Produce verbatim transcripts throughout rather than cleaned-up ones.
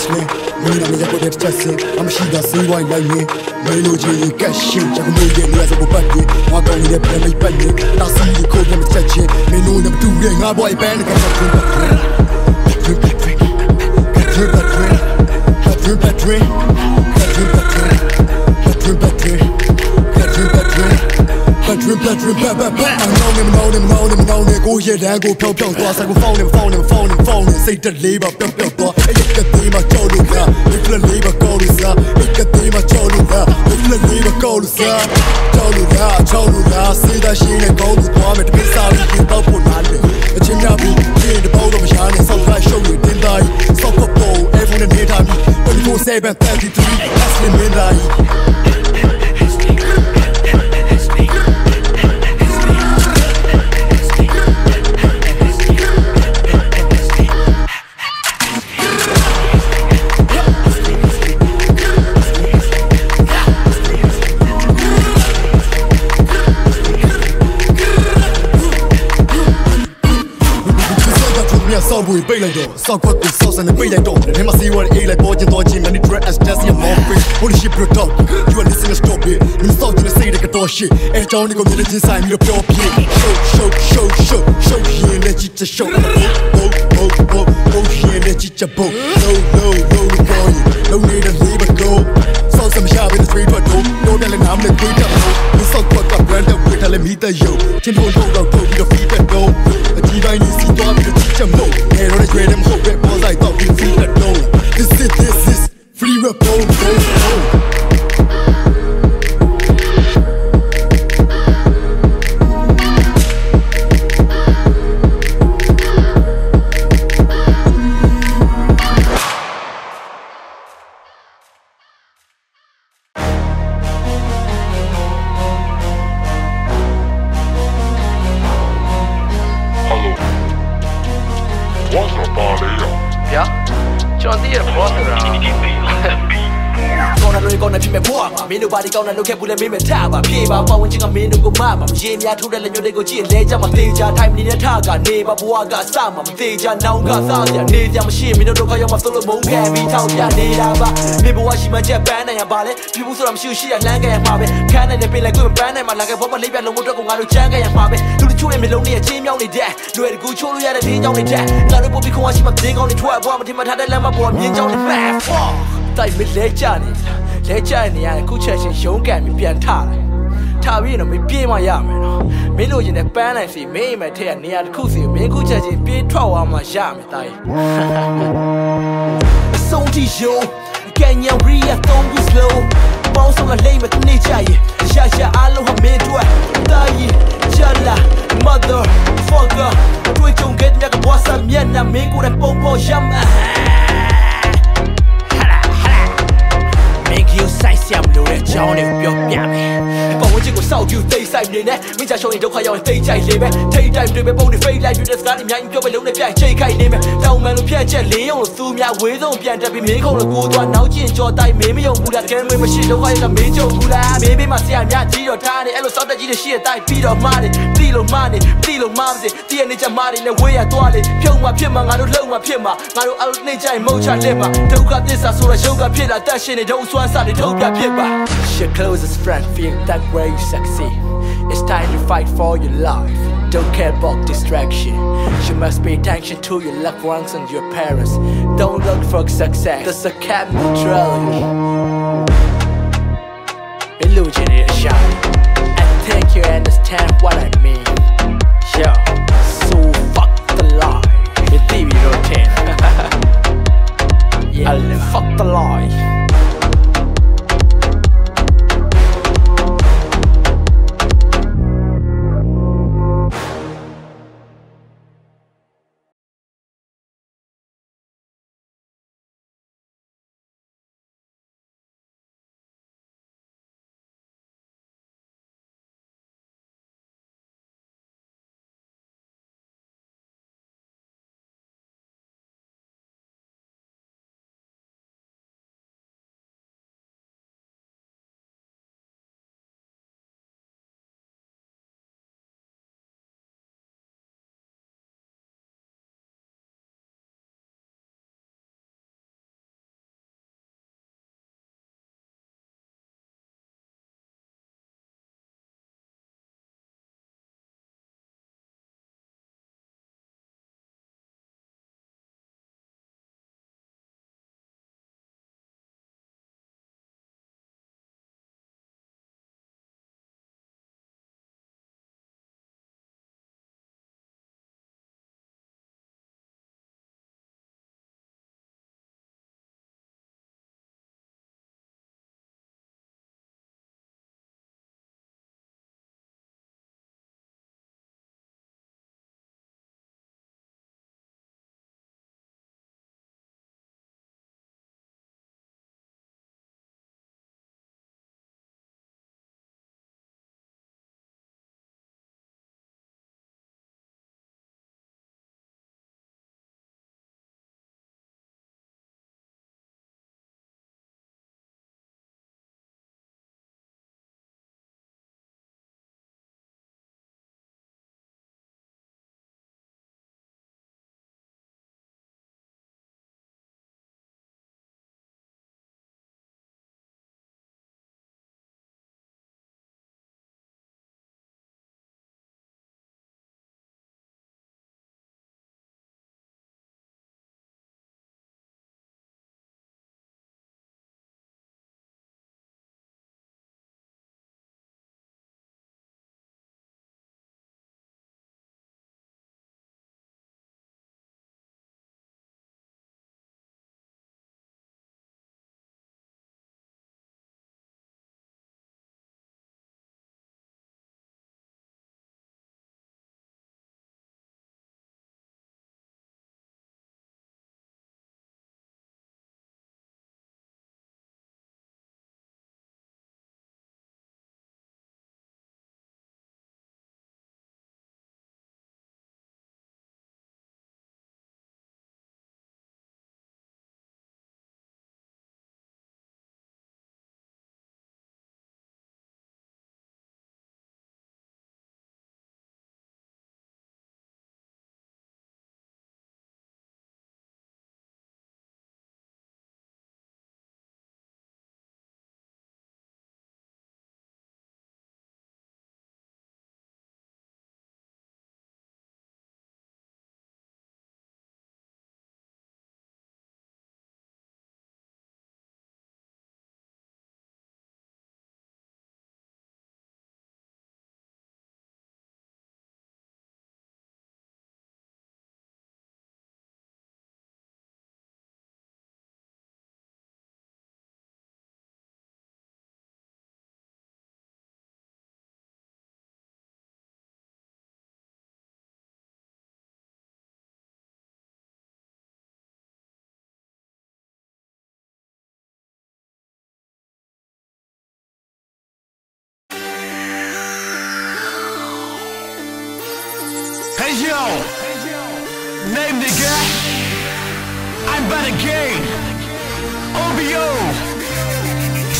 Ashley, mira me ya poder chase, I'm shida si wine like me, melo ji cash, ya me ye ni aso pati, wa gani de pre me pali, ta si ko me chache, melo na tu de nga boy band ka twenty-four seven thirty-three so we pay like that, so what the sauce and the pay like that. They must see what it like boy and dodgy and the dress as just your mom face. Holy shit bro talk, you are listening to stop it. You start to say the door shit. And down you go to the inside me the pure pit. Show, show, show, show, show here let you just show. Oh, oh, oh, oh here let you just bow. No, no, no, we call you. No need to leave a go. So some shabby the street but don't. No telling I'm the good up. You suck fuck up brand up with a limit yo. Chin hold out to your feet and go. A divine is you got me. Head on the grade, I'm hoping balls I thought we feel that no. This is, this is free rap, no, no, no. Nobody gonna look at me like me, but I'm a baby. I'm going to make you mine. I'm dreaming of you, and you're the only one. I'm a teacher, time is a target. Never bored, I'm a star. I'm a teacher, now I'm a star. I'm a teacher, I'm a shimmy. No longer I'm a solo boy. I'm a teacher, never. Never was I'm a jet band, I'm a ballet. People say I'm shy, I'm not gonna make it. Can't I be like you, I'm bad, I'm not gonna make it. I'm not gonna make it. I'm not gonna make it. I'm not gonna make it. I'm not gonna make it. I'm not gonna make it. I'm not gonna make it. I'm not gonna make Lechani ya kucha shin shonga mi pian ta la ta bi no mi pin ma ya me no min lo yin de pan lai si min ma the ya ne ya taku si min kucha shin pin thwa wa ma ya me ta yi so ti yo can you read a don't go slow bounce on a lame at nature ye sha sha alo ha me twa ta yi chala mother fucker we don't get me ka bossa mien na me ku de pom pom jam you say I'm losing, John. If you're mad, but when you go south, you take time to net. Me just show you don't care, you take time to bet. Take time to bet, both the face like you just got him. Yeah, you just lose the bet. Take time to bet. Now man, you bet just lose. You zoom, yeah, we don't bet. Just be me, cause I'm good. Now you enjoy time, me me don't good. Can we make shit? Don't care, I'm me don't good. Me me must yeah, yeah, just your time. Hello, south, just the shit time. Be the man, be the man, be the man. The energy man, the way I do it. Pure ma, pure ma, I don't love ma, pure ma. I don't out nature, emotion dilemma. Don't got this, I saw the show got pure. That shit, they don't want. Your closest friend feel that way you succeed. It's time to fight for your life. Don't care about distraction. You must pay attention to your loved ones and your parents. Don't look for success. There's a cap neutrality. Illusion is shy. I think you understand what I mean. Yeah, so fuck the lie. It's T V routine. Yeah, fuck the lie. Hey yo, name nigga, I'm by the game. O B O,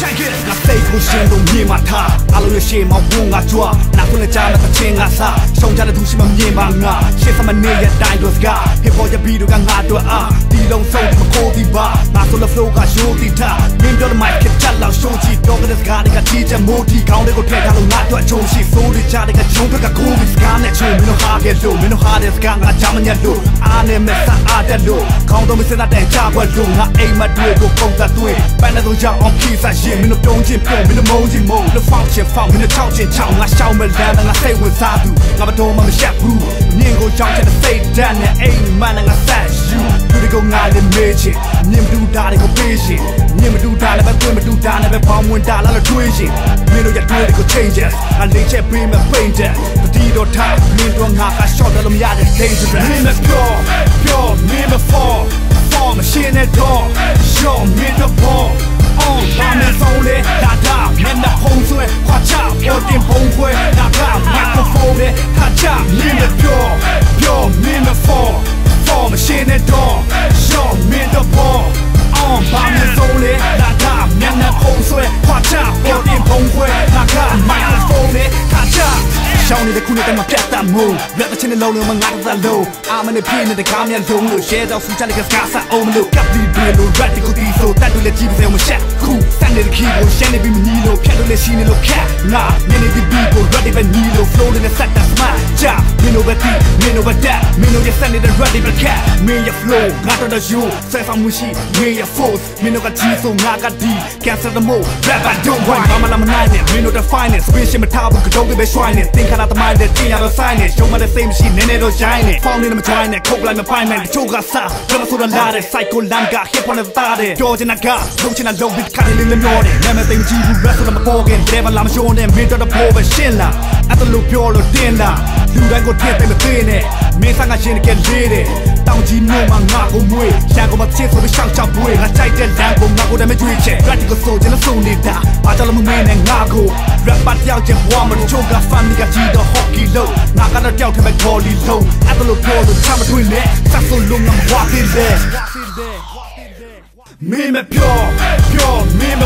check it. 나 페이크 신동 니 맡아, 알로의 시마 웅아 좋아. 나 혼자 자 나가 챙아사, 성자는 동심은 니 망아. 시사만 니야 다이로스가, 해보자 비루가 나도아. 디롱성 고디바, 나솔로 플로가 쇼디타. 민들 마이크 잘라 쇼지, 너가는 가리가 진짜 모디 가운데 고개 가로 나도아 조시 소리 자리가 종가가 고비스가 내 춤을 하게도 민호 하데스가 나 잠은야도 안에 메사 아데도 강도미 세나대 자과도 나 에이마 두고 공사 두에 빨나도 야옹 기사시 민호 동진표 민호 모지모 너 펑첸펑 민호 청진청 나 샤오멜단 나 세원사두 나 바도마미 샤푸 니고 정체 나 세이단 내 에이마 나 사슈 그리고 나를 미친 님도 다리고 비신 님을 두 다리 봐 꿰면 두 다리 봐 방문 달라 너 트위신 민호 야 두리고 changes I need to be my painter Dido time, me don't have a shot that I'm yard is dangerous. Me me go, go, me me fall, fall machine at door, show me the ball. Oh, I'm in zone, da da, man the home to it, watch out, hold him home way, da da, microphone it, catch up, me me go, go, me me fall, fall machine at door, show me the ball. Oh, I'm in zone, da da, man the home to it, watch out, hold him home way, da da, microphone it, catch up. Show me the cool that my data move. Let the chin low, no man got that low. I'm in the pin and the camera don't look. Share out some channel cause gas I own look. Got the beer, no radical diesel. That do let you say I'm a chef. Cool, stand in the keyboard, shiny be me low. Can't do let she no cat. Nah, many the people, ready for me low. Flow in the sack, that's my job. Me know that, me know that. Me know you're standing and ready for cat. Me your flow, not on the show. Say I'm mushy, me your force. Me know got cheese, so I got D. Cancel the mo, rap I don't want. I'm a nine, me know the finest. Wish him a tower, could don't be shrining. Think I'm out of mind, that thing I'm signing. Show me the same shit, and it'll shine it. Found in the twine, that coke like my pine man. Joe got sa, never saw the light. Psycho langa, hip on the started. George and I got, George and I don't be cutting in the morning. Never think G, you wrestle on the bargain. Never I'm showing them, mid of the poor, but shit la. At the loop, you're a dinner. You don't go take them a dinner. Me, sang a shit again, did it. Down G, no man, not go away. Shago, my tears will be shank, chop, boy. I tried to land, go, not go, damn it, reach it. Radical soldier, the soul need that. I tell them, man, and I go. Rap, but y'all just warm, and Joe got family. The hockey low, not gonna tell him I call it low. At the low, the time doing that. That's so long, I'm walking there. Me, me, pure, pure, me.